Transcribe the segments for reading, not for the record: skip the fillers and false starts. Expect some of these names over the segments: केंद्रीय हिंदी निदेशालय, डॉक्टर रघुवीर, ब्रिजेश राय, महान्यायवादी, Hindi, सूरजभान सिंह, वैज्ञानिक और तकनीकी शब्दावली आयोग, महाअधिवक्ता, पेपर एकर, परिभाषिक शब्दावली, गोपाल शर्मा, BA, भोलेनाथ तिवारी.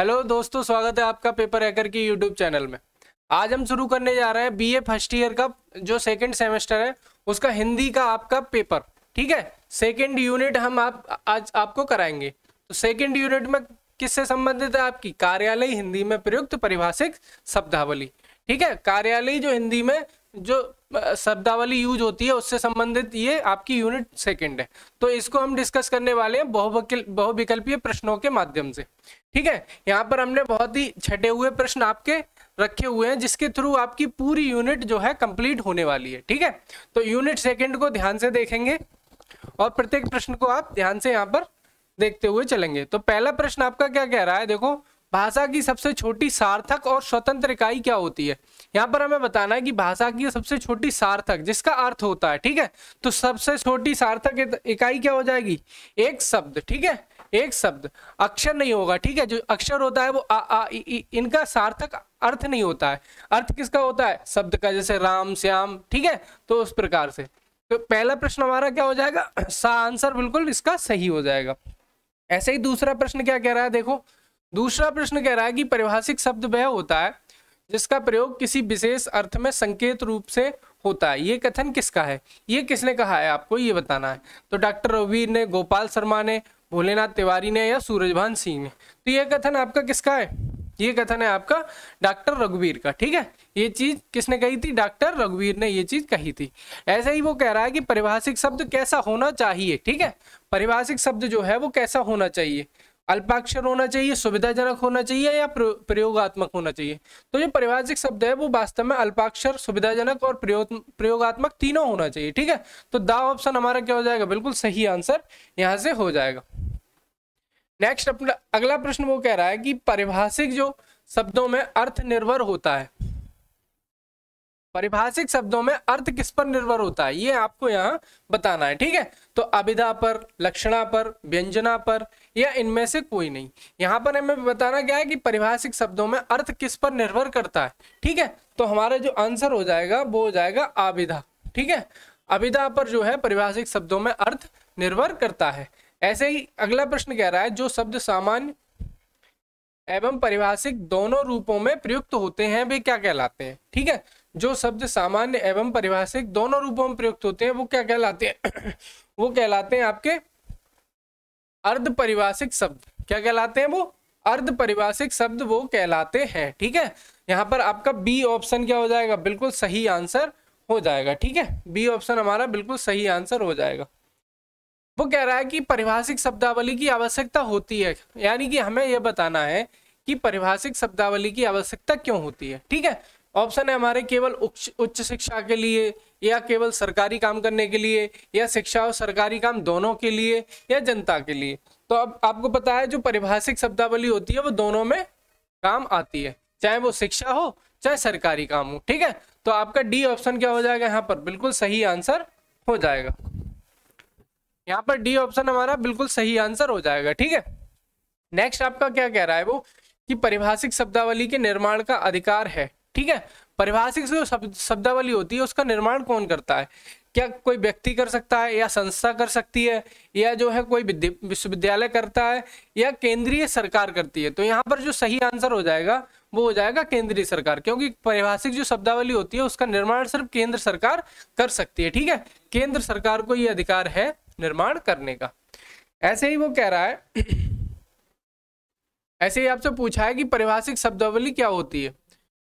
Hello दोस्तों, स्वागत है आपका पेपर एकर की यूट्यूब चैनल में। आज हम शुरू करने जा रहे हैं बीए फर्स्ट ईयर का जो सेकंड सेमेस्टर है उसका हिंदी का आपका पेपर, ठीक है। सेकंड यूनिट हम आज आपको कराएंगे। तो सेकंड यूनिट में किससे संबंधित है? आपकी कार्यालयी हिंदी में प्रयुक्त परिभाषिक शब्दावली, ठीक है। कार्यालयी जो हिंदी में जो शब्दावली यूज होती है उससे संबंधित ये आपकी यूनिट सेकंड है। तो इसको हम डिस्कस करने वाले हैं बहुविकल्पीय प्रश्नों के माध्यम से, ठीक है। यहाँ पर हमने बहुत ही छटे हुए प्रश्न आपके रखे हुए हैं जिसके थ्रू आपकी पूरी यूनिट जो है कंप्लीट होने वाली है, ठीक है। तो यूनिट सेकंड को ध्यान से देखेंगे और प्रत्येक प्रश्न को आप ध्यान से यहाँ पर देखते हुए चलेंगे। तो पहला प्रश्न आपका क्या कह रहा है, देखो, भाषा की सबसे छोटी सार्थक और स्वतंत्र इकाई क्या होती है। यहाँ पर हमें बताना है कि भाषा की सबसे छोटी सार्थक जिसका अर्थ होता है, ठीक है। तो सबसे छोटी सार्थक इकाई क्या हो जाएगी? एक शब्द, ठीक है। एक शब्द, अक्षर नहीं होगा, ठीक है। जो अक्षर होता है वो आ, आ, इ, इ, इनका सार्थक अर्थ नहीं होता है। अर्थ किसका होता है? शब्द का, जैसे राम, श्याम, ठीक है। तो उस प्रकार से तो पहला प्रश्न हमारा क्या हो जाएगा? सा आंसर बिल्कुल इसका सही हो जाएगा। ऐसे ही दूसरा प्रश्न क्या कह रहा है, देखो, दूसरा प्रश्न कह रहा है कि परिभाषिक शब्द वह होता है जिसका प्रयोग किसी विशेष अर्थ में संकेत रूप से होता है। ये कथन किसका है? ये किसने कहा है आपको ये बताना है। तो डॉक्टर रघुवीर ने, गोपाल शर्मा ने, भोलेनाथ तिवारी ने या सूरजभान सिंह ने। तो ये कथन आपका किसका है? ये कथन है आपका डॉक्टर रघुवीर का, ठीक है। ये चीज किसने कही थी? डॉक्टर रघुवीर ने ये चीज कही थी। ऐसे ही वो कह रहा है कि परिभाषिक शब्द कैसा होना चाहिए, ठीक है। परिभाषिक शब्द जो है वो कैसा होना चाहिए? अल्पाक्षर होना चाहिए, सुविधाजनक होना चाहिए या प्रयोगात्मक होना चाहिए। तो जो परिभाषिक शब्द है वो वास्तव में अल्पाक्षर, सुविधाजनक और प्रयोगात्मक तीनों होना चाहिए, ठीक है। तो द ऑप्शन हमारा क्या हो जाएगा? बिल्कुल सही आंसर यहाँ से हो जाएगा। नेक्स्ट अपना अगला प्रश्न वो कह रहा है कि परिभाषिक जो शब्दों में अर्थ निर्भर होता है, परिभाषिक शब्दों में अर्थ किस पर निर्भर होता है ये आपको यहाँ बताना है, ठीक है। तो अभिधा पर, लक्षणा पर, व्यंजना पर या इनमें से कोई नहीं। यहाँ पर हमें बताना क्या है कि परिभाषिक शब्दों में अर्थ किस पर निर्भर करता है, ठीक है। तो हमारा जो आंसर हो जाएगा वो हो जाएगा अभिधा, ठीक है। अभिधा पर जो है परिभाषिक शब्दों में अर्थ निर्भर करता है। ऐसे ही अगला प्रश्न कह रहा है जो शब्द सामान्य एवं परिभाषिक दोनों रूपों में प्रयुक्त होते हैं वे क्या कहलाते हैं, ठीक है। जो शब्द सामान्य एवं परिभाषिक दोनों रूपों में प्रयुक्त होते हैं वो क्या कहलाते हैं? वो कहलाते हैं आपके अर्ध परिभाषिक शब्द। क्या कहलाते हैं वो? अर्ध परिभाषिक शब्द वो कहलाते हैं, ठीक है। यहाँ पर आपका बी ऑप्शन क्या हो जाएगा? बिल्कुल सही आंसर हो जाएगा, ठीक है। बी ऑप्शन हमारा बिल्कुल सही आंसर हो जाएगा। वो कह रहा है कि परिभाषिक शब्दावली की आवश्यकता होती है, यानी कि हमें यह बताना है कि परिभाषिक शब्दावली की आवश्यकता क्यों होती है, ठीक है। ऑप्शन है हमारे केवल उच्च शिक्षा के लिए या केवल सरकारी काम करने के लिए या शिक्षा और सरकारी काम दोनों के लिए या जनता के लिए। तो अब आपको पता है जो परिभाषिक शब्दावली होती है वो दोनों में काम आती है, चाहे वो शिक्षा हो चाहे सरकारी काम हो, ठीक है। तो आपका डी ऑप्शन क्या हो जाएगा? यहाँ पर बिल्कुल सही आंसर हो जाएगा। यहाँ पर डी ऑप्शन हमारा बिल्कुल सही आंसर हो जाएगा, ठीक है। नेक्स्ट आपका क्या कह रहा है वो कि परिभाषिक शब्दावली के निर्माण का अधिकार है, ठीक है। परिभाषिक जो शब्दावली होती है उसका निर्माण कौन करता है? क्या कोई व्यक्ति कर सकता है या संस्था कर सकती है या जो है कोई विश्वविद्यालय करता है या केंद्रीय सरकार करती है? तो यहाँ पर जो सही आंसर हो जाएगा वो हो जाएगा केंद्रीय सरकार, क्योंकि परिभाषिक जो शब्दावली होती है उसका निर्माण सिर्फ केंद्र सरकार कर सकती है, ठीक है। केंद्र सरकार को ये अधिकार है निर्माण करने का। ऐसे ही वो कह रहा है, ऐसे ही आपसे पूछा है कि परिभाषिक शब्दावली क्या होती है,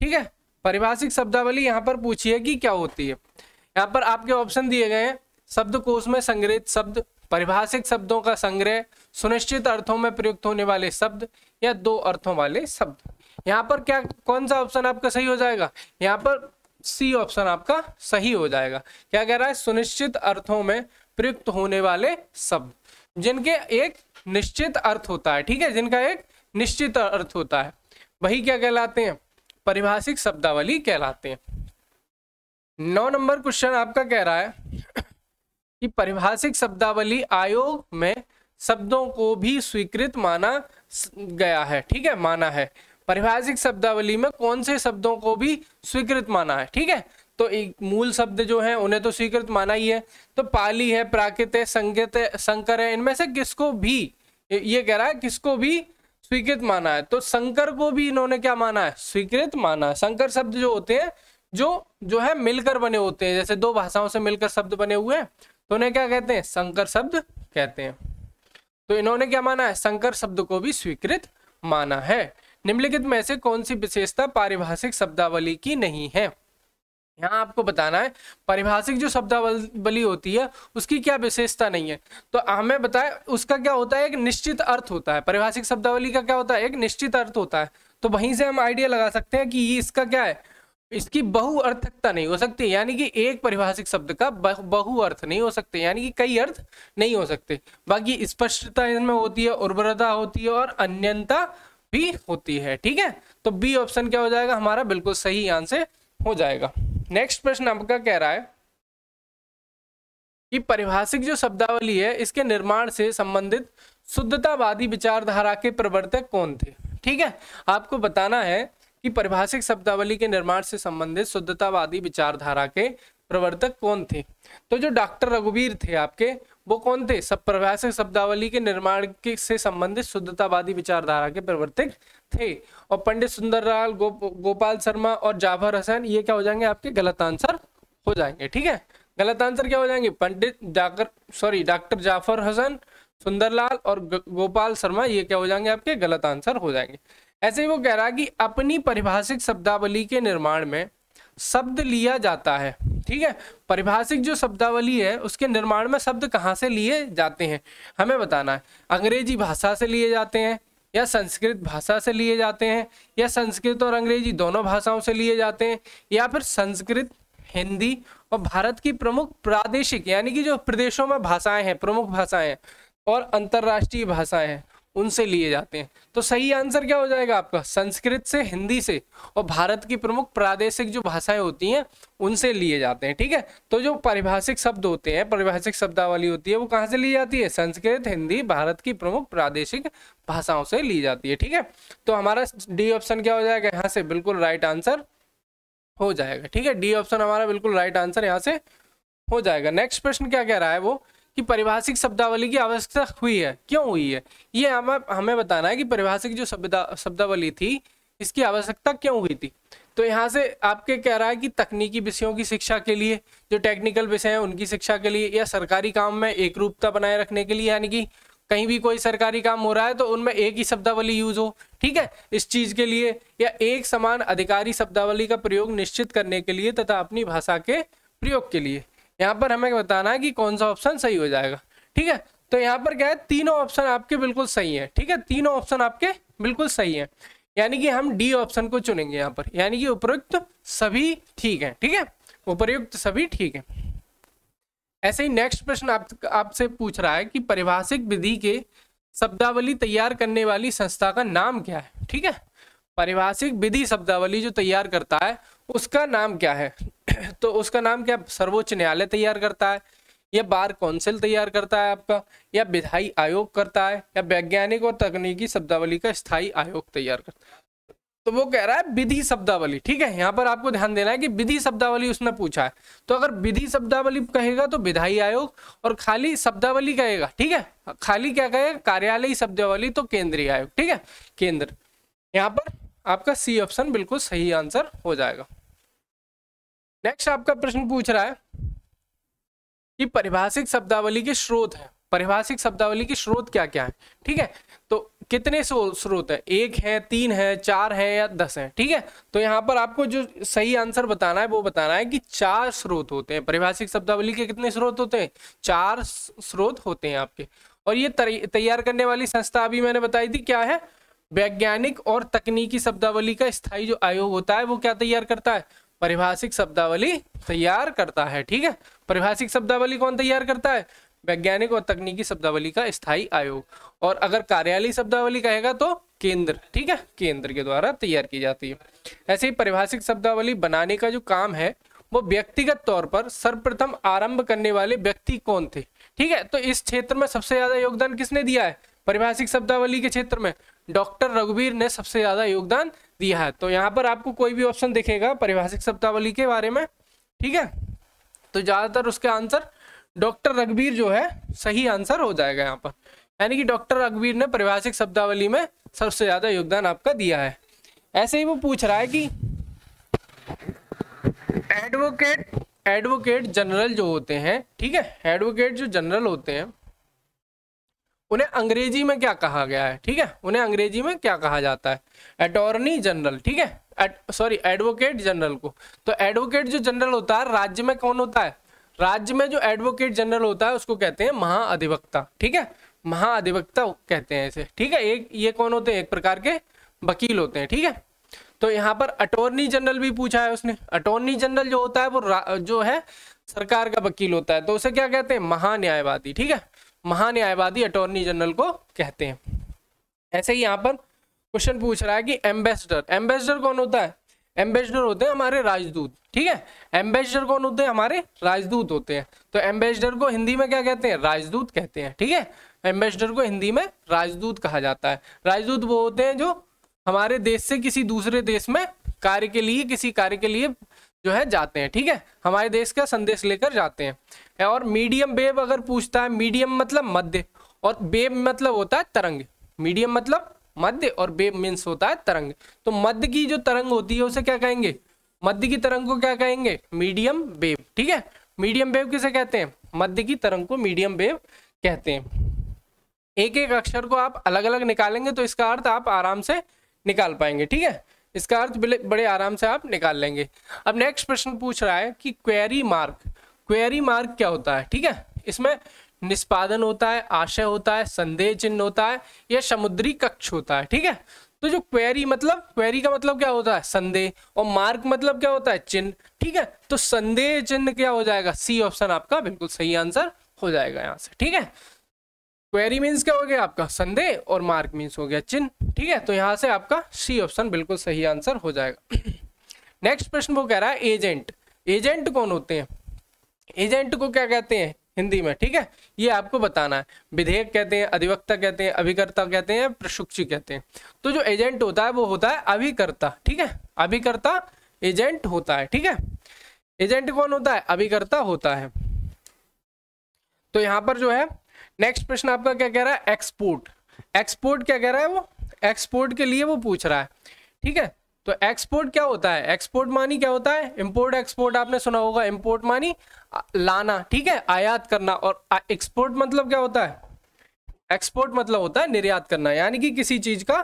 ठीक है। परिभाषिक शब्दावली यहाँ पर पूछी है कि क्या होती है। यहाँ पर आपके ऑप्शन दिए गए हैं शब्दकोश में संग्रहित शब्द, परिभाषिक शब्दों का संग्रह, सुनिश्चित अर्थों में प्रयुक्त होने वाले शब्द या दो अर्थों वाले शब्द। यहाँ पर क्या कौन सा ऑप्शन आपका सही हो जाएगा? यहाँ पर सी ऑप्शन आपका सही हो जाएगा। क्या कह रहा है? सुनिश्चित अर्थों में प्रयुक्त होने वाले शब्द, जिनके एक निश्चित अर्थ होता है, ठीक है। जिनका एक निश्चित अर्थ होता है वही क्या कहलाते हैं? परिभाषिक शब्दावली कहलाते हैं। 9 नंबर क्वेश्चन आपका कह रहा है कि परिभाषिक शब्दावली आयोग में शब्दों को भी स्वीकृत माना गया है, ठीक है, माना है। परिभाषिक शब्दावली में कौन से शब्दों को भी स्वीकृत माना है, ठीक है। तो मूल शब्द जो है उन्हें तो स्वीकृत माना ही है। तो पाली है, प्राकृत है, संस्कृत है, संकर है, इनमें से किसको भी ये कह रहा है किसको भी स्वीकृत माना है, तो शंकर को भी इन्होंने क्या माना है, स्वीकृत माना है। शंकर शब्द जो होते हैं जो है मिलकर बने होते हैं, जैसे दो भाषाओं से मिलकर शब्द बने हुए हैं तो उन्हें क्या कहते हैं, शंकर शब्द कहते हैं। तो इन्होंने क्या माना है, शंकर शब्द को भी स्वीकृत माना है। निम्नलिखित में से कौन सी विशेषता पारिभाषिक शब्दावली की नहीं है, यहाँ आपको बताना है पारिभाषिक जो शब्दावली होती है उसकी क्या विशेषता नहीं है। तो हमें बताएं उसका क्या होता है, एक निश्चित अर्थ होता है, पारिभाषिक शब्दावली का क्या होता है, एक निश्चित अर्थ होता है। तो वहीं से हम आइडिया लगा सकते हैं कि ये इसका क्या है, इसकी बहुअर्थकता नहीं हो सकती, यानी कि एक पारिभाषिक शब्द का बहुअर्थ नहीं हो सकते, यानी कि कई अर्थ नहीं हो सकते। बाकी स्पष्टता इनमें होती है, उर्वरता होती है और अन्यता भी होती है। ठीक है, तो बी ऑप्शन क्या हो जाएगा हमारा, बिल्कुल सही आंसर हो जाएगा। नेक्स्ट प्रश्न आपका कह रहा है कि पारिभाषिक जो शब्दावली है इसके निर्माण से संबंधित शुद्धतावादी विचारधारा के प्रवर्तक कौन थे। ठीक है, आपको बताना है कि पारिभाषिक शब्दावली के निर्माण से संबंधित शुद्धतावादी विचारधारा के प्रवर्तक कौन थे। तो जो डॉक्टर रघुवीर थे आपके, वो कौन थे, सब पारिभाषिक शब्दावली के निर्माण के से संबंधित शुद्धतावादी विचारधारा के प्रवर्तक थे। और पंडित सुंदरलाल, गोपाल शर्मा और जाफर हसन, ये क्या हो जाएंगे आपके गलत आंसर हो जाएंगे। ठीक है, गलत आंसर क्या हो जाएंगे, डॉक्टर जाफर हसन, सुंदरलाल और गोपाल शर्मा, ये क्या हो जाएंगे आपके गलत आंसर हो जाएंगे। ऐसे ही वो कह रहा है कि अपनी पारिभाषिक शब्दावली के निर्माण में शब्द लिया जाता है। ठीक है, पारिभाषिक जो शब्दावली है उसके निर्माण में शब्द कहाँ से लिए जाते हैं, हमें बताना है, अंग्रेजी भाषा से लिए जाते हैं या संस्कृत भाषा से लिए जाते हैं या संस्कृत और अंग्रेजी दोनों भाषाओं से लिए जाते हैं या फिर संस्कृत, हिंदी और भारत की प्रमुख प्रादेशिक यानी कि जो प्रदेशों में भाषाएं हैं, प्रमुख भाषाएं हैं और अंतर्राष्ट्रीय भाषाएं हैं उनसे लिए जाते हैं। तो सही आंसर क्या हो जाएगा आपका, संस्कृत से, हिंदी से और भारत की प्रमुख प्रादेशिक जो भाषाएं होती हैं उनसे लिए जाते हैं। ठीक है, तो जो पारिभाषिक शब्द होते हैं, पारिभाषिक शब्दावली होती है, वो कहाँ से ली जाती है, संस्कृत, हिंदी, भारत की प्रमुख प्रादेशिक भाषाओं से ली जाती है। ठीक है, तो हमारा डी ऑप्शन क्या हो जाएगा, यहाँ से बिल्कुल राइट आंसर हो जाएगा। ठीक है, डी ऑप्शन हमारा बिल्कुल राइट आंसर यहाँ से हो जाएगा। नेक्स्ट प्रश्न क्या कह रहा है वो कि पारिभाषिक शब्दावली की आवश्यकता हुई है, क्यों हुई है, ये हमें बताना है कि पारिभाषिक जो शब्दावली थी इसकी आवश्यकता क्यों हुई थी। तो यहाँ से आपके कह रहा है कि तकनीकी विषयों की शिक्षा के लिए, जो टेक्निकल विषय हैं उनकी शिक्षा के लिए या सरकारी काम में एक रूपता बनाए रखने के लिए, यानी कि कहीं भी कोई सरकारी काम हो रहा है तो उनमें एक ही शब्दावली यूज हो। ठीक है, इस चीज के लिए या एक समान अधिकारी शब्दावली का प्रयोग निश्चित करने के लिए तथा अपनी भाषा के प्रयोग के लिए। यहाँ पर हमें बताना है कि कौन सा ऑप्शन सही हो जाएगा। ठीक है, तो यहाँ पर क्या है, तीनों ऑप्शन आपके बिल्कुल सही है। ठीक है, तीनों ऑप्शन आपके बिल्कुल सही है, यानी कि हम डी ऑप्शन को चुनेंगे यहाँ पर, यानी कि उपरोक्त सभी ठीक है। ठीक है, उपरोक्त सभी ठीक है। ऐसे ही नेक्स्ट प्रश्न आपसे पूछ रहा है कि पारिभाषिक विधि के शब्दावली तैयार करने वाली संस्था का नाम क्या है। ठीक है, पारिभाषिक विधि शब्दावली जो तैयार करता है उसका नाम क्या है। तो उसका नाम क्या, सर्वोच्च न्यायालय तैयार करता है या बार काउंसिल तैयार करता है आपका या विधायी आयोग करता है या वैज्ञानिक और तकनीकी शब्दावली का स्थायी आयोग तैयार करता है। तो वो कह रहा है विधि शब्दावली। ठीक है, यहाँ पर आपको ध्यान देना है कि विधि शब्दावली उसने पूछा है, तो अगर विधि शब्दावली कहेगा तो विधायी आयोग और खाली शब्दावली कहेगा, ठीक है, खाली क्या कहेगा, कार्यालयी शब्दावली तो केंद्रीय आयोग। ठीक है, केंद्र, यहाँ पर आपका सी ऑप्शन बिल्कुल सही आंसर हो जाएगा। नेक्स्ट आपका प्रश्न पूछ रहा है कि पारिभाषिक शब्दावली के स्रोत है, पारिभाषिक शब्दावली के स्रोत क्या क्या है। ठीक है, तो कितने स्रोत है, 1 है 3 है 4 है या 10 है। ठीक है, तो यहाँ पर आपको जो सही आंसर बताना है वो बताना है कि 4 स्रोत होते हैं। पारिभाषिक शब्दावली के कितने स्रोत होते हैं, 4 स्रोत होते हैं आपके। और ये तैयार करने वाली संस्था अभी मैंने बताई थी क्या है, वैज्ञानिक और तकनीकी शब्दावली का स्थायी जो आयोग होता है वो क्या तैयार करता है, पारिभाषिक शब्दावली तैयार करता है। ठीक है, पारिभाषिक शब्दावली कौन तैयार करता है, वैज्ञानिक और तकनीकी शब्दावली का स्थायी आयोग। और अगर कार्यालयी शब्दावली कहेगा तो केंद्र, ठीक है, केंद्र के द्वारा तैयार की जाती है। ऐसे ही पारिभाषिक शब्दावली बनाने का जो काम है वो व्यक्तिगत तौर पर सर्वप्रथम आरंभ करने वाले व्यक्ति कौन थे। ठीक है, तो इस क्षेत्र में सबसे ज्यादा योगदान किसने दिया है, पारिभाषिक शब्दावली के क्षेत्र में डॉक्टर रघुवीर ने सबसे ज्यादा योगदान दिया है। तो यहाँ पर आपको कोई भी ऑप्शन दिखेगा पारिभाषिक शब्दावली के बारे में, ठीक है, तो ज्यादातर उसका आंसर डॉक्टर रघुवीर जो है सही आंसर हो जाएगा यहाँ पर। यानी कि डॉक्टर रघुवीर ने परिभाषिक शब्दावली में सबसे ज्यादा योगदान आपका दिया है। ऐसे ही वो पूछ रहा है कि एडवोकेट जनरल जो होते हैं, ठीक है, एडवोकेट जो जनरल होते हैं उन्हें अंग्रेजी में क्या कहा गया है, ठीक है, उन्हें अंग्रेजी में क्या कहा जाता है? अटॉर्नी जनरल, ठीक है, सॉरी एडवोकेट जनरल को। तो एडवोकेट जो जनरल होता है राज्य में कौन होता है? राज्य में जो एडवोकेट जनरल होता है उसको कहते हैं महाअधिवक्ता, ठीक है, महाअधिवक्ता कहते हैं इसे, ठीक है। एक ये कौन होते हैं? एक प्रकार के वकील होते हैं, ठीक है। तो यहाँ पर अटॉर्नी जनरल भी पूछा है उसने। अटॉर्नी जनरल जो होता है वो जो है सरकार का वकील होता है, तो उसे क्या कहते हैं? महान्यायवादी, ठीक है, महान्यायवादी अटॉर्नी जनरल को कहते हैं। ऐसे ही यहाँ पर क्वेश्चन पूछ रहा है कि एम्बेसडर, एम्बेसडर कौन होता है? एम्बेसडर होते हैं हमारे राजदूत, ठीक है, एम्बेसडर कौन होते हैं? हमारे राजदूत होते हैं। तो एम्बेसडर को हिंदी में क्या कहते हैं? राजदूत कहते हैं, ठीक है, एम्बेसडर को हिंदी में राजदूत कहा जाता है। राजदूत वो होते हैं जो हमारे देश से किसी दूसरे देश में कार्य के लिए, किसी कार्य के लिए जो है जाते हैं, ठीक है, हमारे देश का संदेश लेकर जाते हैं। और मीडियम वेव अगर पूछता है, मीडियम मतलब मध्य और वेव मतलब होता है तरंग, मीडियम मतलब मध्य और वेव मीन्स होता है तरंग। तो मध्य की जो तरंग होती है उसे क्या कहेंगे? मध्य की तरंग को क्या कहेंगे? मीडियम वेव, ठीक है, मीडियम वेव किसे कहते हैं? मध्य की तरंग को मीडियम वेव कहते हैं। एक एक अक्षर को आप अलग अलग निकालेंगे तो इसका अर्थ आप आराम से निकाल पाएंगे, ठीक है, इसका अर्थ बड़े आराम से आप निकाल लेंगे। अब नेक्स्ट प्रश्न पूछ रहा है कि क्वेरी मार्क, क्वेरी मार्क क्या होता है? ठीक है, इसमें निष्पादन होता है, आशय होता है, संदेह चिन्ह होता है, यह समुद्री कक्ष होता है, ठीक है। तो जो क्वेरी मतलब, क्वेरी का मतलब क्या होता है? संदेह, और मार्क मतलब क्या होता है? चिन्ह, ठीक है। तो संदेह चिन्ह क्या हो जाएगा? सी ऑप्शन आपका बिल्कुल सही आंसर हो जाएगा यहाँ से, ठीक है। क्वेरी मीन्स क्या हो गया आपका? संदेह, और मार्क मीन्स हो गया चिन्ह, ठीक है। तो यहाँ से आपका सी ऑप्शन बिल्कुल सही आंसर हो जाएगा। नेक्स्ट प्रश्न वो कह रहा है एजेंट, एजेंट कौन होते हैं? एजेंट को क्या कहते हैं हिंदी में? ठीक है, ये आपको बताना है। विधेयक कहते हैं, अधिवक्ता कहते हैं, अभिकर्ता कहते हैं, प्रशिक्षु कहते हैं। तो जो एजेंट होता है वो होता है अभिकर्ता, ठीक है, अभिकर्ता एजेंट होता है, ठीक है। एजेंट कौन होता है? अभिकर्ता होता है। तो यहाँ पर जो है नेक्स्ट प्रश्न आपका क्या कह रहा है? एक्सपोर्ट, एक्सपोर्ट क्या कह रहा है वो? एक्सपोर्ट के लिए वो पूछ रहा है, ठीक है। तो एक्सपोर्ट क्या होता है? एक्सपोर्ट मानी क्या होता है? इंपोर्ट एक्सपोर्ट आपने सुना होगा, इंपोर्ट मानी लाना, ठीक है, आयात करना, और एक्सपोर्ट मतलब क्या होता है? एक्सपोर्ट मतलब होता है निर्यात करना, यानी कि किसी चीज का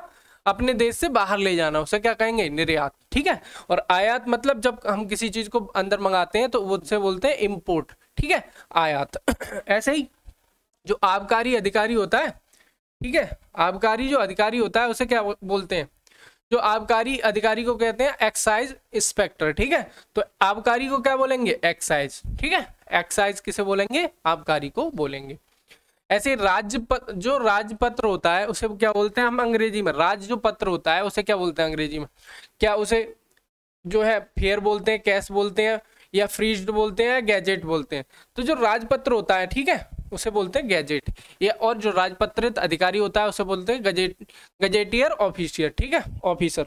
अपने देश से बाहर ले जाना उसे क्या कहेंगे? निर्यात, ठीक है। और आयात मतलब जब हम किसी चीज को अंदर मंगाते हैं तो उससे बोलते हैं इम्पोर्ट, ठीक है, आयात। ऐसे ही जो आबकारी अधिकारी होता है, ठीक है, आबकारी जो अधिकारी होता है उसे क्या बोलते हैं? जो आबकारी अधिकारी को कहते हैं एक्साइज इंस्पेक्टर, ठीक है। तो आबकारी को क्या बोलेंगे? एक्साइज, ठीक है, एक्साइज किसे बोलेंगे? आबकारी को बोलेंगे। ऐसे राज्यपत्र, जो राजपत्र होता है उसे क्या बोलते हैं हम अंग्रेजी में? राज्य जो पत्र होता है उसे क्या बोलते हैं अंग्रेजी में? क्या उसे जो है फेयर बोलते हैं, कैश बोलते हैं, या फ्रीज्ड बोलते हैं, या गैजेट बोलते हैं? तो जो राजपत्र होता है, ठीक है, उसे बोलते हैं गैजेट, ये, और जो राजपत्रित अधिकारी होता है उसे बोलते हैं गजेटियर ऑफिसर, ठीक है, ऑफिसर।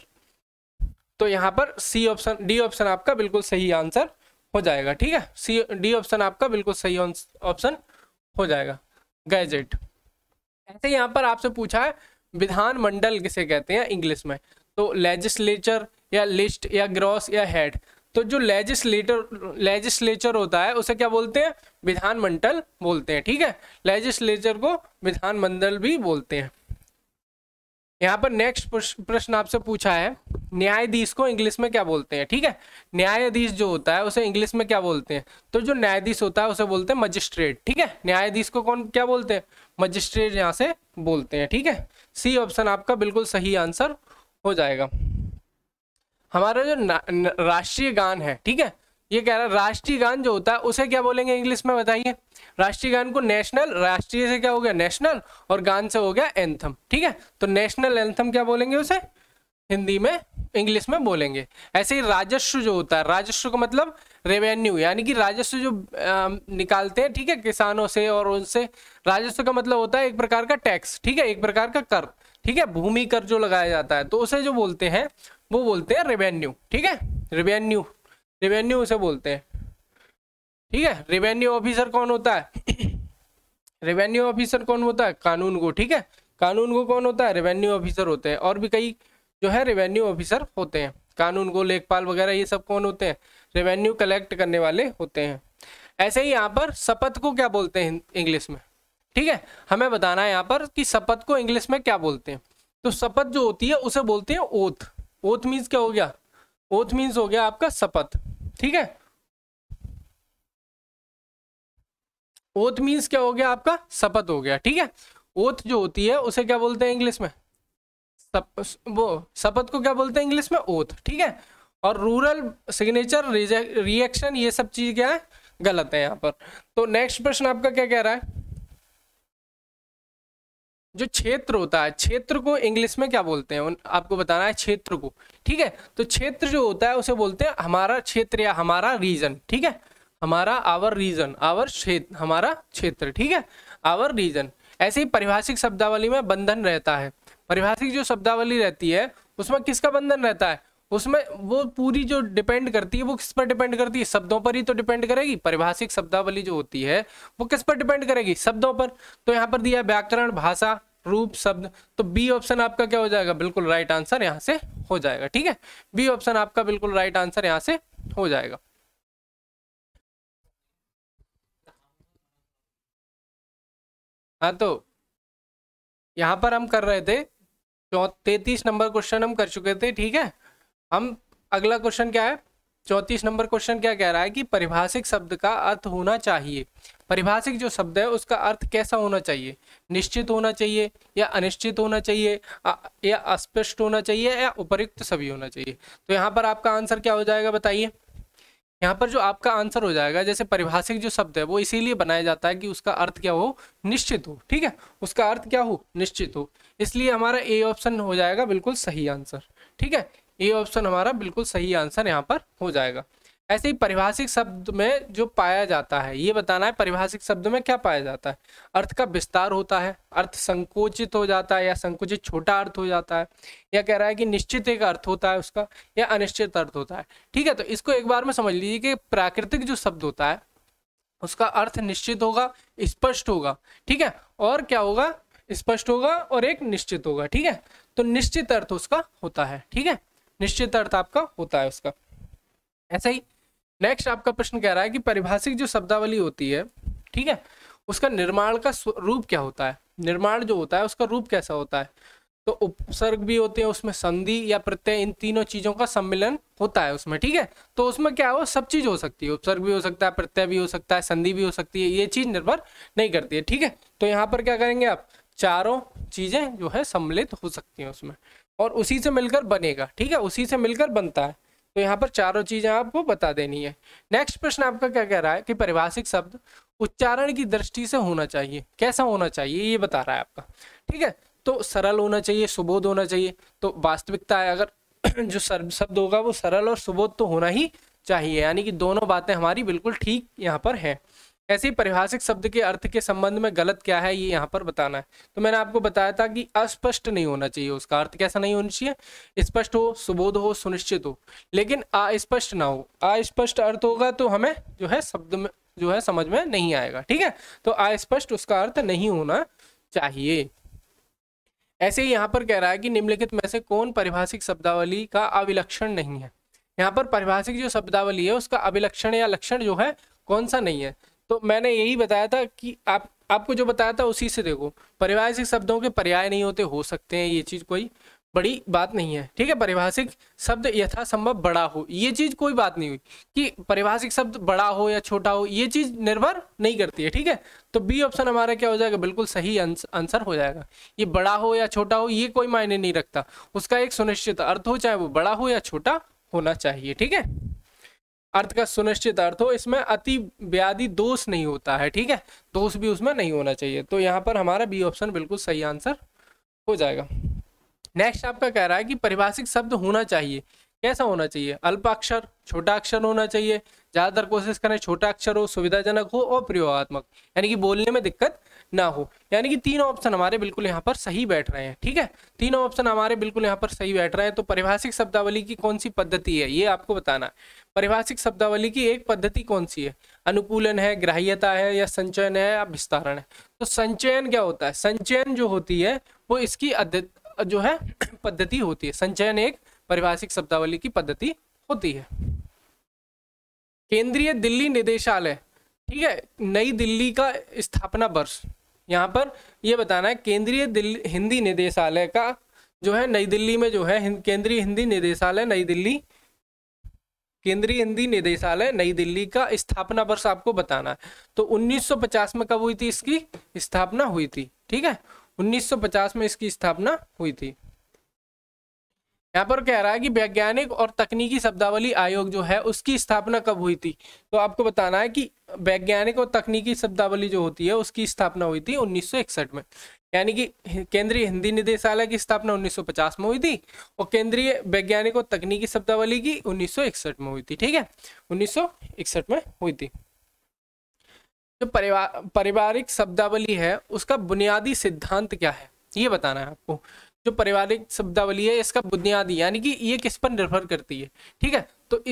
तो यहाँ पर सी ऑप्शन, डी ऑप्शन आपका बिल्कुल सही आंसर हो जाएगा, ठीक है, सी डी ऑप्शन आपका बिल्कुल सही ऑप्शन हो जाएगा, गैजेट। ऐसे यहाँ पर आपसे पूछा है विधानमंडल किसे कहते हैं इंग्लिश में? तो लेजिस्लेचर, या लिस्ट, या ग्रॉस, या हेड। तो जो लेजिस्लेचर होता है उसे क्या बोलते हैं? विधानमंडल बोलते हैं, ठीक है, लेजिस्लेचर को विधानमंडल भी बोलते हैं। यहाँ पर नेक्स्ट प्रश्न आपसे पूछा है न्यायाधीश को इंग्लिश में क्या बोलते हैं? ठीक है, न्यायाधीश जो होता है उसे इंग्लिश में क्या बोलते हैं? तो जो न्यायाधीश होता है उसे बोलते हैं मजिस्ट्रेट, ठीक है, न्यायाधीश को कौन क्या बोलते हैं? मजिस्ट्रेट यहाँ से बोलते हैं, ठीक है। सी ऑप्शन आपका बिल्कुल सही आंसर हो जाएगा। हमारा जो राष्ट्रीय गान है, ठीक है, ये कह रहा है राष्ट्रीय गान जो होता है उसे क्या बोलेंगे इंग्लिश में? बताइए। राष्ट्रीय गान को नेशनल, राष्ट्रीय से क्या हो गया? नेशनल, और गान से हो गया एंथम, ठीक है। तो नेशनल एंथम क्या बोलेंगे उसे हिंदी में? इंग्लिश में बोलेंगे। ऐसे ही राजस्व जो होता है, राजस्व का मतलब रेवेन्यू, यानी कि राजस्व जो निकालते हैं, ठीक है, किसानों से और उनसे, राजस्व का मतलब होता है एक प्रकार का टैक्स, ठीक है, एक प्रकार का कर, ठीक है, भूमि कर जो लगाया जाता है, तो उसे जो बोलते हैं वो बोलते हैं रेवेन्यू, ठीक है, रेवेन्यू, रेवेन्यू उसे बोलते हैं, ठीक है। रेवेन्यू ऑफिसर कौन होता है? रेवेन्यू ऑफिसर कौन होता है? कानून को, ठीक है, कानून को कौन होता है? रेवेन्यू ऑफिसर होते हैं। और भी कई जो है रेवेन्यू ऑफिसर होते हैं, कानून को, लेखपाल वगैरह ये सब कौन होते हैं? रेवेन्यू कलेक्ट करने वाले होते हैं। ऐसे ही यहाँ पर शपथ को क्या बोलते हैं इंग्लिश में, ठीक है, हमें बताना है यहाँ पर कि शपथ को इंग्लिश में क्या बोलते हैं। तो शपथ जो होती है उसे बोलते हैं ओथ। ओथ मीन्स क्या हो गया? ओथ मीन्स हो गया आपका शपथ, ठीक है। ओथ मीन्स क्या हो गया आपका? शपथ हो गया, ठीक है। ओथ जो होती है उसे क्या बोलते हैं इंग्लिश में? वो शपथ को क्या बोलते हैं इंग्लिश में? ओथ, ठीक है। और रूरल सिग्नेचर, रिएक्शन, ये सब चीज क्या है? गलत है यहाँ पर। तो नेक्स्ट प्रश्न आपका क्या कह रहा है? जो क्षेत्र होता है, क्षेत्र को इंग्लिश में क्या बोलते हैं आपको बताना है, क्षेत्र को, ठीक है। तो क्षेत्र जो होता है उसे बोलते हैं हमारा क्षेत्र या हमारा रीजन, ठीक है, हमारा आवर रीजन, आवर क्षेत्र, हमारा क्षेत्र, ठीक है, आवर रीजन। ऐसे ही परिभाषिक शब्दावली में बंधन रहता है। परिभाषिक जो शब्दावली रहती है उसमें किसका बंधन रहता है? उसमें वो पूरी जो डिपेंड करती है वो किस पर डिपेंड करती है? शब्दों पर ही तो डिपेंड करेगी। परिभाषिक शब्दावली जो होती है वो किस पर डिपेंड करेगी? शब्दों पर। तो यहाँ पर दिया व्याकरण, भाषा, रूप, शब्द। तो बी ऑप्शन आपका क्या हो जाएगा? बिल्कुल राइट आंसर यहाँ से हो जाएगा, ठीक है। बी ऑप्शन आपका बिल्कुल राइट आंसर यहाँ से हो जाएगा। हाँ, तो यहाँ पर हम कर रहे थे 33 नंबर क्वेश्चन हम कर चुके थे, ठीक है। हम अगला क्वेश्चन क्या है? 34 नंबर क्वेश्चन क्या कह रहा है कि परिभाषिक शब्द का अर्थ होना चाहिए। परिभाषिक जो शब्द है उसका अर्थ कैसा होना चाहिए? निश्चित होना चाहिए या अनिश्चित होना चाहिए या अस्पष्ट होना चाहिए या उपयुक्त सभी होना चाहिए? तो यहाँ पर आपका आंसर क्या हो जाएगा बताइए? यहाँ पर जो आपका आंसर हो जाएगा, जैसे परिभाषिक जो शब्द है वो इसीलिए बनाया जाता है कि उसका अर्थ क्या हो? निश्चित हो, ठीक है, उसका अर्थ क्या हो? निश्चित हो। इसलिए हमारा ए ऑप्शन हो जाएगा बिल्कुल सही आंसर, ठीक है। ए ऑप्शन हमारा बिल्कुल सही आंसर यहाँ पर हो जाएगा। ऐसे ही परिभाषिक शब्द में जो पाया जाता है ये बताना है, परिभाषिक शब्द में क्या पाया जाता है? अर्थ का विस्तार होता है, अर्थ संकुचित हो जाता है या संकुचित छोटा अर्थ हो जाता है, या कह रहा है कि निश्चित एक अर्थ होता है उसका या अनिश्चित अर्थ होता है, ठीक है। तो इसको एक बार में समझ लीजिए कि प्राकृतिक जो शब्द होता है उसका अर्थ निश्चित होगा, स्पष्ट होगा, ठीक है, और क्या होगा? स्पष्ट होगा और एक निश्चित होगा, ठीक है। तो निश्चित अर्थ उसका होता है, ठीक है, निश्चित अर्थ आपका होता है उसका। ऐसा ही नेक्स्ट आपका प्रश्न कह रहा है कि परिभाषिक जो शब्दावली होती है, ठीक है, उसका निर्माण का रूप क्या होता है? निर्माण जो होता है उसका रूप कैसा होता है? तो उपसर्ग भी होते हैं उसमें, संधि या प्रत्यय, इन तीनों चीजों का सम्मिलन होता है उसमें, ठीक है। तो उसमें क्या हो? सब चीज हो सकती है, उपसर्ग भी हो सकता है, प्रत्यय भी हो सकता है, संधि भी हो सकती है, ये चीज निर्भर नहीं करती है, ठीक है। तो यहाँ पर क्या करेंगे आप? चारों चीजें जो है सम्मिलित हो सकती हैं उसमें और उसी से मिलकर बनेगा, ठीक है, उसी से मिलकर बनता है। तो यहाँ पर चारों चीजें आपको बता देनी है। नेक्स्ट प्रश्न आपका क्या कह रहा है कि परिभाषिक शब्द उच्चारण की दृष्टि से होना चाहिए, कैसा होना चाहिए ये बता रहा है आपका, ठीक है। तो सरल होना चाहिए, सुबोध होना चाहिए। तो वास्तविकता है, अगर जो शब्द होगा वो सरल और सुबोध तो होना ही चाहिए, यानी कि दोनों बातें हमारी बिल्कुल ठीक यहाँ पर है। ऐसे ही परिभाषिक शब्द के अर्थ के संबंध में गलत क्या है ये यहाँ पर बताना है। तो मैंने आपको बताया था कि अस्पष्ट नहीं होना चाहिए, उसका अर्थ कैसा नहीं होना चाहिए? स्पष्ट हो, सुबोध हो, सुनिश्चित हो, लेकिन अस्पष्ट ना हो। अस्पष्ट अर्थ होगा तो हमें जो है शब्द में जो है समझ में नहीं आएगा, ठीक है। तो अस्पष्ट उसका अर्थ नहीं होना चाहिए। ऐसे ही यहाँ पर कह रहा है कि निम्नलिखित में से कौन परिभाषिक शब्दावली का अभिलक्षण नहीं है? यहाँ पर परिभाषिक जो शब्दावली है उसका अभिलक्षण या लक्षण जो है कौन सा नहीं है? तो मैंने यही बताया था कि आपको जो बताया था उसी से देखो। परिभाषिक शब्दों के पर्याय नहीं होते, हो सकते हैं, ये चीज कोई बड़ी बात नहीं है, ठीक है। परिभाषिक शब्द यथासंभव बड़ा हो, ये चीज कोई बात नहीं हुई कि परिभाषिक शब्द बड़ा हो या छोटा हो, ये चीज निर्भर नहीं करती है, ठीक है। तो बी ऑप्शन हमारा क्या हो जाएगा? बिल्कुल सही आंसर हो जाएगा। ये बड़ा हो या छोटा हो ये कोई मायने नहीं रखता, उसका एक सुनिश्चित अर्थ हो, चाहे वो बड़ा हो या छोटा होना चाहिए, ठीक है। अर्थ का सुनिश्चित अर्थ हो, इसमें अति व्याधि दोष नहीं होता है, ठीक है, दोष भी उसमें नहीं होना चाहिए। तो यहाँ पर हमारा बी ऑप्शन बिल्कुल सही आंसर हो जाएगा। नेक्स्ट आपका कह रहा है कि परिभाषिक शब्द होना चाहिए, कैसा होना चाहिए? अल्पाक्षर, छोटा अक्षर होना चाहिए, ज्यादातर कोशिश करें छोटा अक्षर हो, सुविधाजनक हो और प्रयोगात्मक, यानी कि बोलने में दिक्कत ना हो, यानी कि तीनों ऑप्शन हमारे बिल्कुल यहाँ पर सही बैठ रहे हैं। ठीक है, तीनों ऑप्शन हमारे बिल्कुल यहाँ पर सही बैठ रहे हैं। तो परिभाषिक शब्दावली की कौन सी पद्धति है ये आपको बताना है। परिभाषिक शब्दावली की एक पद्धति कौन सी है? अनुकूलन है, ग्राह्यता है, या संचयन है, या विस्तारण है। तो संचयन क्या होता है? संचयन जो होती है वो इसकी जो है पद्धति होती है। संचयन एक परिभाषिक शब्दावली की पद्धति होती है। केंद्रीय दिल्ली निदेशालय, ठीक है, नई दिल्ली का स्थापना वर्ष, यहाँ पर यह बताना है। केंद्रीय हिंदी निदेशालय का जो है नई दिल्ली में जो है केंद्रीय हिंदी निदेशालय नई दिल्ली, केंद्रीय हिंदी निदेशालय नई दिल्ली का स्थापना वर्ष आपको बताना है। तो 1950 में कब हुई थी इसकी स्थापना हुई थी? ठीक है, 1950 में इसकी स्थापना हुई थी। यहाँ पर कह रहा है कि वैज्ञानिक और तकनीकी शब्दावली आयोग जो है उसकी स्थापना कब हुई थी? तो आपको बताना है कि वैज्ञानिक और तकनीकी शब्दावली जो होती है उसकी स्थापना हुई थी 1961 में। यानी कि केंद्रीय हिंदी निदेशालय की स्थापना 1950 में हुई थी और केंद्रीय वैज्ञानिक और तकनीकी शब्दावली की 1961 में हुई थी। ठीक है, 1961 में हुई थी। जो पारिवारिक शब्दावली है उसका बुनियादी सिद्धांत क्या है ये बताना है आपको। जो पारिवारिक शब्दावली है इसका बुनियादी, यानी कि ये किस पर निर्भर करती है? ठीक है, तो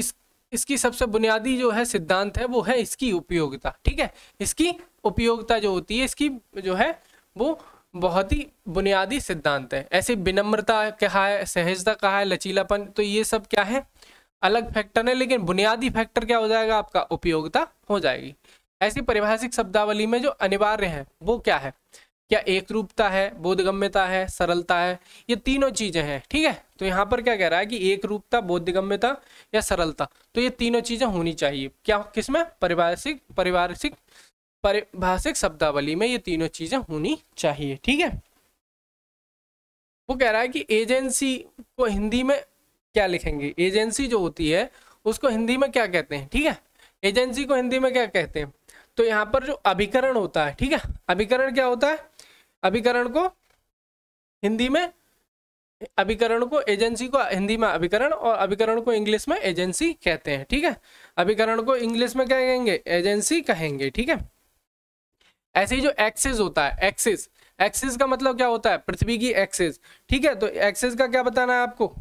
इसकी सबसे बुनियादी जो है सिद्धांत है वो है इसकी उपयोगिता। ठीक है, इसकी उपयोगिता जो होती है इसकी जो है वो बहुत ही बुनियादी सिद्धांत है। ऐसे विनम्रता कहा है, सहजता कहा है, लचीलापन, तो ये सब क्या है अलग फैक्टर है, लेकिन बुनियादी फैक्टर क्या हो जाएगा आपका? उपयोगिता हो जाएगी। ऐसी परिभाषिक शब्दावली में जो अनिवार्य है वो क्या है? क्या एकरूपता है, बोधगम्यता है, सरलता है, ये तीनों चीजें हैं। ठीक है, तो यहाँ पर क्या कह रहा है कि एकरूपता, बोधगम्यता या सरलता, तो ये तीनों चीजें होनी चाहिए। क्या किसमें? परिभाषिक शब्दावली में ये तीनों चीजें होनी चाहिए। ठीक है, वो कह रहा है कि एजेंसी को हिंदी में क्या लिखेंगे? एजेंसी जो होती है उसको हिंदी में क्या कहते हैं? ठीक है, एजेंसी को हिंदी में क्या कहते हैं? तो यहाँ पर जो अभिकरण होता है, ठीक है, अभिकरण क्या होता है? अभिकरण को हिंदी में, अभिकरण को, एजेंसी को हिंदी में अभिकरण, और अभिकरण को इंग्लिश में एजेंसी कहते हैं। ठीक है, अभिकरण को इंग्लिश में क्या कहेंगे? एजेंसी कहेंगे। ठीक है, ऐसे ही जो एक्सिस होता है, एक्सिस, एक्सिस का मतलब क्या होता है? पृथ्वी की एक्सिस। ठीक है, तो एक्सिस का क्या बताना है आपको?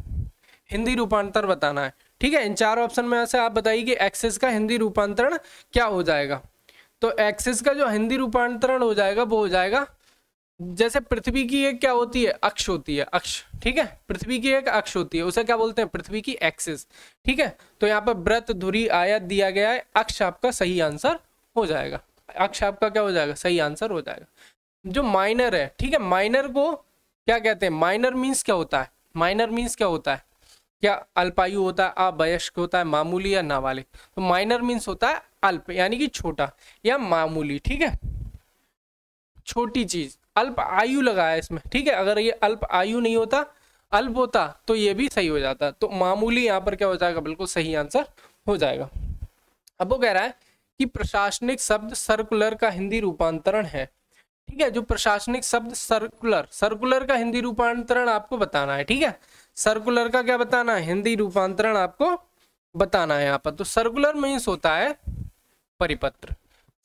हिंदी रूपांतर बताना है। ठीक है, इन चार ऑप्शन में से आप बताइए कि एक्सिस का हिंदी रूपांतरण क्या हो जाएगा। तो एक्सिस का जो हिंदी रूपांतरण हो जाएगा वो हो जाएगा, जैसे पृथ्वी की एक क्या होती है? अक्ष होती है, अक्ष। ठीक है, पृथ्वी की एक अक्ष होती है, उसे क्या बोलते हैं? पृथ्वी की एक्सिस। ठीक है, तो यहाँ पर वृत्त, धुरी, आयत दिया गया है, अक्ष आपका सही आंसर हो जाएगा। अक्ष आपका क्या हो जाएगा? सही आंसर हो जाएगा। जो माइनर है, ठीक है, माइनर को क्या कहते हैं? माइनर मीन्स क्या होता है? माइनर मीन्स क्या होता है? क्या अल्पायु होता है, अवयस्क होता है, मामूली या नाबालिग? तो माइनर मीन्स होता है अल्प, यानी कि छोटा या मामूली। ठीक है, छोटी चीज, अल्प आयु लगाया इसमें। ठीक है, अगर ये अल्प आयु नहीं होता, अल्प होता तो ये भी सही हो जाता। तो मामूली यहाँ पर क्या हो जाएगा? बिल्कुल सही आंसर हो जाएगा। अब वो कह रहा है कि प्रशासनिक शब्द सर्कुलर का हिंदी रूपांतरण है। ठीक है, जो प्रशासनिक शब्द सर्कुलर, सर्कुलर का हिंदी रूपांतरण आपको बताना है। ठीक है, सर्कुलर का क्या बताना है? हिंदी रूपांतरण आपको बताना है यहाँ पर। तो सर्कुलर मीन्स होता है परिपत्र।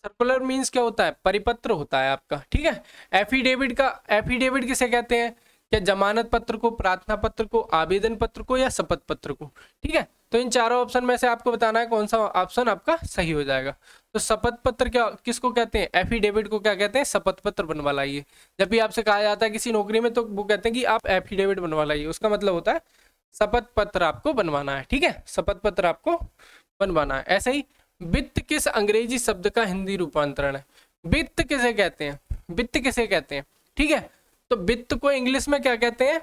सर्कुलर मीन्स क्या होता है? परिपत्र होता है आपका। ठीक है, एफिडेविट का, एफिडेविट किसे कहते हैं? क्या जमानत पत्र को, प्रार्थना पत्र को, आवेदन पत्र को, या शपथ पत्र को? ठीक है, तो इन चारों ऑप्शन में से आपको बताना है कौन सा ऑप्शन आपका सही हो जाएगा। तो शपथ पत्र क्या, किसको कहते हैं? एफिडेविट को क्या कहते हैं? शपथ पत्र बनवा लाइए। जब भी आपसे कहा जाता है किसी नौकरी में, तो वो कहते हैं कि आप एफिडेविट बनवा लाइए, उसका मतलब होता है शपथ पत्र आपको बनवाना है। ठीक है, शपथ पत्र आपको बनवाना है। ऐसे ही वित्त किस अंग्रेजी शब्द का हिंदी रूपांतरण है? वित्त किसे कहते हैं? वित्त किसे कहते हैं? ठीक है, तो वित्त को इंग्लिश में क्या कहते हैं?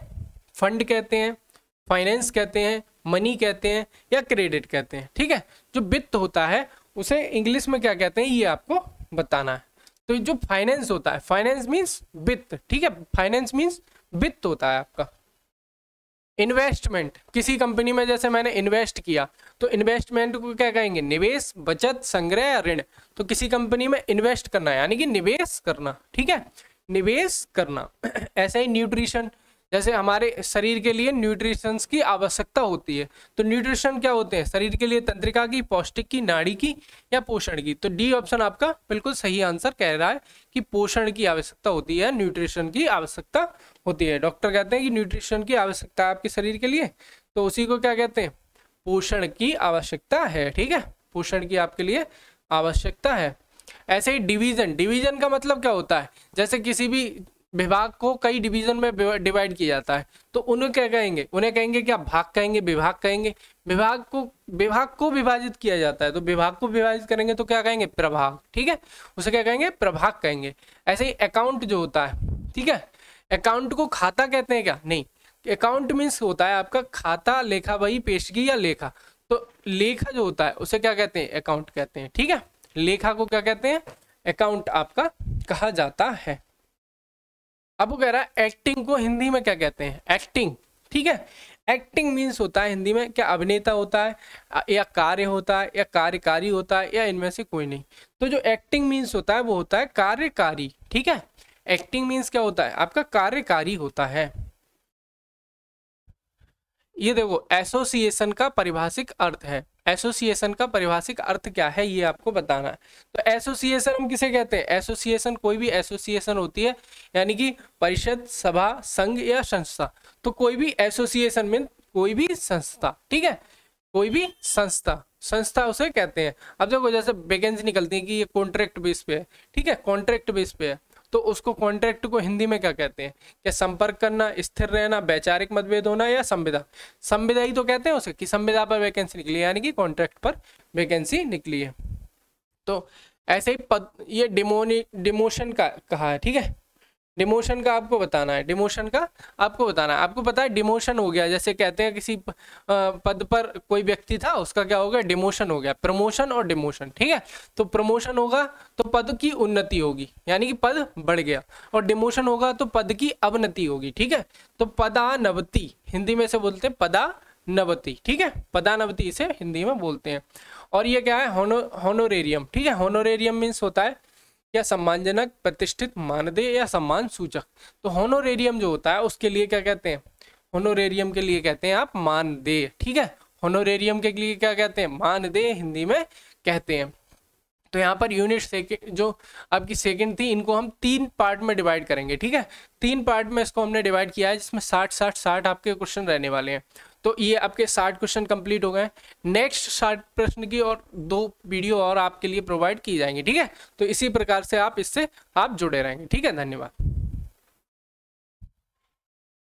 फंड कहते हैं, फाइनेंस कहते हैं, मनी कहते हैं, या क्रेडिट कहते हैं। ठीक है, जो वित्त होता है उसे इंग्लिश में क्या कहते हैं ये आपको बताना है। तो जो फाइनेंस होता है, फाइनेंस मीन्स वित्त। ठीक है, फाइनेंस मीन्स वित्त होता है आपका। इन्वेस्टमेंट, किसी कंपनी में जैसे मैंने इन्वेस्ट किया, तो इन्वेस्टमेंट को क्या कहेंगे? निवेश, बचत, संग्रह या ऋण। तो किसी कंपनी में इन्वेस्ट करना यानी कि निवेश करना। ठीक है, निवेश करना। ऐसे ही न्यूट्रिशन, जैसे हमारे शरीर के लिए न्यूट्रिशंस की आवश्यकता होती है, तो न्यूट्रिशन क्या होते हैं शरीर के लिए? तंत्रिका की, पौष्टिक की, नाड़ी की या पोषण की। तो डी ऑप्शन आपका बिल्कुल सही आंसर कह रहा है कि पोषण की आवश्यकता होती है, न्यूट्रिशन की आवश्यकता होती है। डॉक्टर कहते हैं कि न्यूट्रिशन की आवश्यकता है आपके शरीर के लिए, तो उसी को क्या कहते हैं? पोषण की आवश्यकता है। ठीक है, पोषण की आपके लिए आवश्यकता है। ऐसे ही डिवीजन, डिवीजन का मतलब क्या होता है? जैसे किसी भी विभाग को कई डिवीजन में डिवाइड किया जाता है, तो उन्हें क्या कहेंगे? उन्हें कहेंगे क्या? भाग कहेंगे, विभाग कहेंगे। विभाग को विभाजित किया जाता है, तो विभाग को विभाजित करेंगे तो क्या कहेंगे? प्रभाग। ठीक है, उसे क्या कहेंगे? प्रभाग कहेंगे। ऐसे ही अकाउंट जो होता है, ठीक है, अकाउंट को खाता कहते हैं क्या? नहीं, अकाउंट मीन्स होता है आपका खाता, लेखा, वही पेशगी या लेखा। तो लेखा जो होता है उसे क्या कहते हैं? अकाउंट कहते हैं। ठीक है, लेखा को क्या कहते हैं? अकाउंट आपका कहा जाता है। अब वो कह रहा है एक्टिंग को हिंदी में क्या कहते हैं? एक्टिंग। ठीक है, एक्टिंग मीन्स होता है हिंदी में क्या? अभिनेता होता है या कार्य होता है या कार्यकारी होता है या इनमें से कोई नहीं। तो जो एक्टिंग मीन्स होता है वो होता है कार्यकारी। ठीक है, एक्टिंग मीन्स क्या होता है आपका? कार्यकारी होता है। ये देखो एसोसिएशन का पारिभाषिक अर्थ है। एसोसिएशन का पारिभाषिक अर्थ क्या है ये आपको बताना है। तो एसोसिएशन हम किसे कहते हैं? एसोसिएशन कोई भी एसोसिएशन होती है, यानी कि परिषद, सभा, संघ या संस्था। तो कोई भी एसोसिएशन में कोई भी संस्था, ठीक है, कोई भी संस्था, संस्था उसे कहते हैं। अब देखो जैसे वैकेंसी निकलती है कि ये कॉन्ट्रैक्ट बेस पे है, ठीक है, कॉन्ट्रैक्ट बेस पे है, तो उसको कॉन्ट्रैक्ट को हिंदी में क्या कहते हैं? क्या संपर्क करना, स्थिर रहना, वैचारिक मतभेद होना या संविदा? संविदा ही तो कहते हैं उसे कि संविदा पर वैकेंसी निकली, यानी कि कॉन्ट्रैक्ट पर वैकेंसी निकली है। तो ऐसे ही पद, ये डिमोशन का कहा है। ठीक है, डिमोशन का आपको बताना है, डिमोशन का आपको बताना है। आपको पता है डिमोशन हो गया, जैसे कहते हैं किसी पद पर कोई व्यक्ति था, उसका क्या हो गया? डिमोशन हो गया। प्रमोशन और डिमोशन, ठीक है, तो प्रमोशन होगा तो पद की उन्नति होगी, यानी कि पद बढ़ गया, और डिमोशन होगा तो पद की अवनति होगी। ठीक है, तो पदानवति हिंदी में से बोलते हैं, पदानवति। ठीक है, पदानवति इसे हिंदी में बोलते हैं। और ये क्या है? होनोरेरियम। ठीक है, होनोरेरियम मीन्स होता है या सम्मानजनक, प्रतिष्ठित, मानदेय या सम्मान सूचक। तो होनोरेरियम जो होता है उसके लिए क्या कहते हैं? होनोरेरियम के लिए कहते हैं आप मानदेय। ठीक है, होनोरेरियम के लिए क्या कहते हैं? मानदेय हिंदी में कहते हैं। तो यहाँ पर यूनिट सेकंड जो आपकी सेकंड थी, इनको हम 3 पार्ट में डिवाइड करेंगे। ठीक है, 3 पार्ट में इसको हमने डिवाइड किया है, जिसमें 60 60 60 आपके क्वेश्चन रहने वाले हैं। तो ये आपके 60 क्वेश्चन कंप्लीट हो गए। नेक्स्ट 60 प्रश्न की और 2 वीडियो और आपके लिए प्रोवाइड की जाएंगी। ठीक है, तो इसी प्रकार से आप इससे आप जुड़े रहेंगे। ठीक है, धन्यवाद।